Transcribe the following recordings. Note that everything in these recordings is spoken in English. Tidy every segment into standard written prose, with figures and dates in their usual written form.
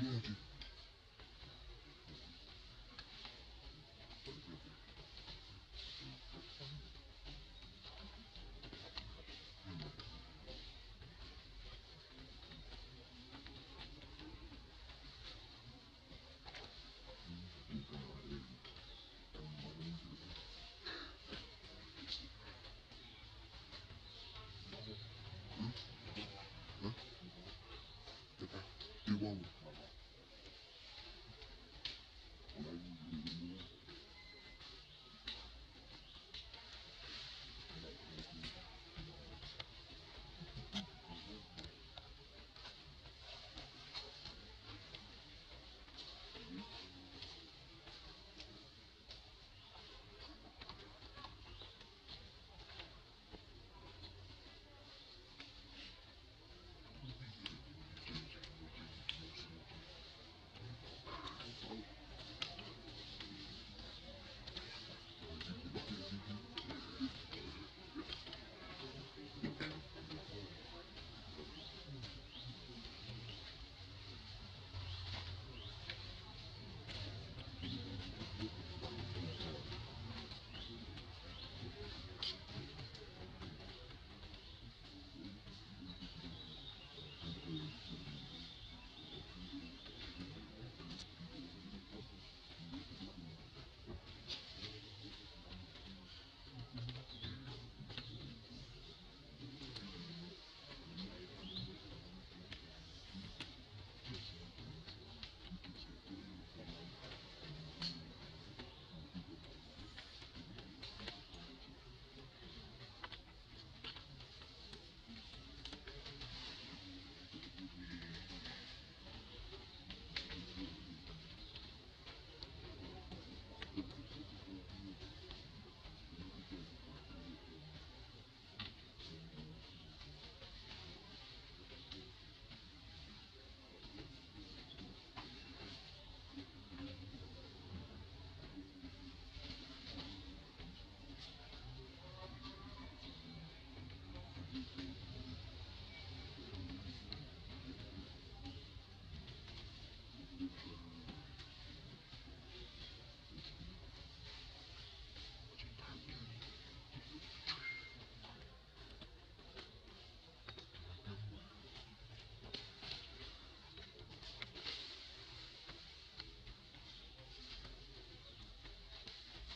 Dragon.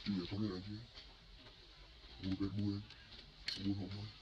Tu attendais la nuit, Robert Bouin, Roland Moine.